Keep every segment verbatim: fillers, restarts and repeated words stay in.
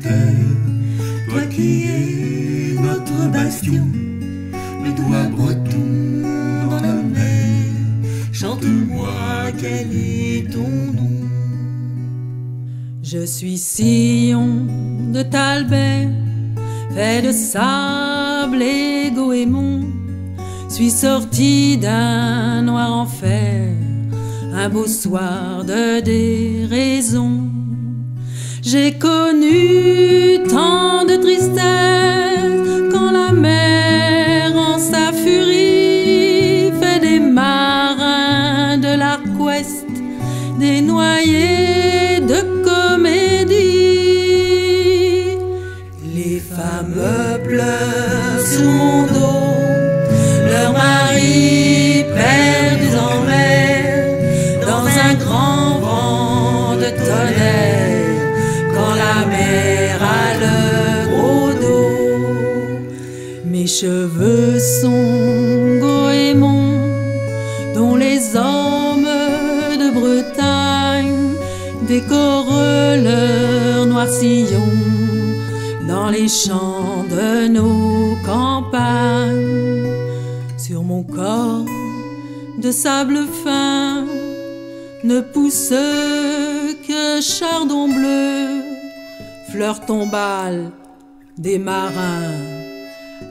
terre, toi qui es notre bastion, le doigt breton dans la mer, chante-moi quel est ton nom. Je suis Sillon de Talbert, fait de sable et goémon, suis sorti d'un noir enfer, un beau soir de déraison. J'ai connu tant de tristesse, quand la mer en sa furie fait des marins de l'arc-ouest, des noyés de comédie. Les femmes pleurent sous mon dos, leurs maris perdus en mer, dans un grand vent de tonnerre, quand la mer a le gros dos. Mes cheveux sont goémons, dont les hommes de Bretagne décorent leur noir sillon dans les champs de nos campagnes. Sur mon corps de sable fin ne pousse que chardon bleu, fleur tombale des marins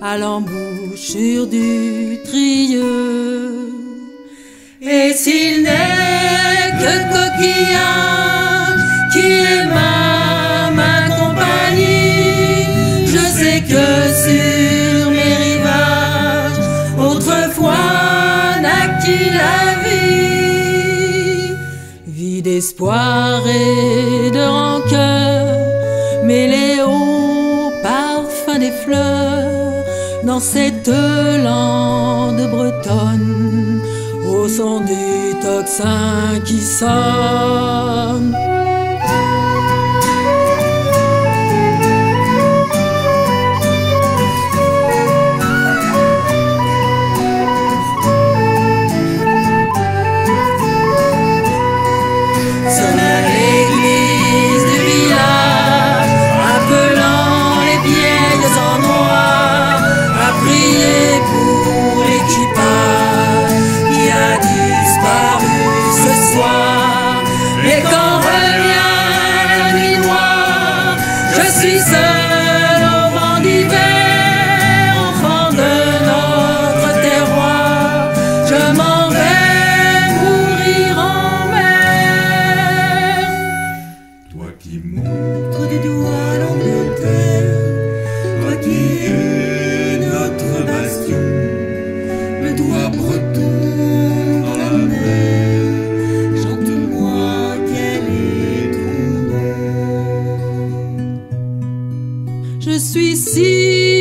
à l'embouchure du Trieux. Et s'il n'est que coquillage qui est ma, ma compagnie, je sais que sur mes rivages autrefois naquit la vie, vie d'espoir et de rancœur, mêlée au parfum des fleurs, dans cette lande bretonne, au son du tocsin qui sonne. Je suis seul au vent d'hiver, enfant de notre terroir, je m'en vais mourir en mer. Toi qui montres du doigt l'Angleterre, toi qui es notre bastion, le doigt breton dans la mer, chante-moi quel est ton nom. Je suis si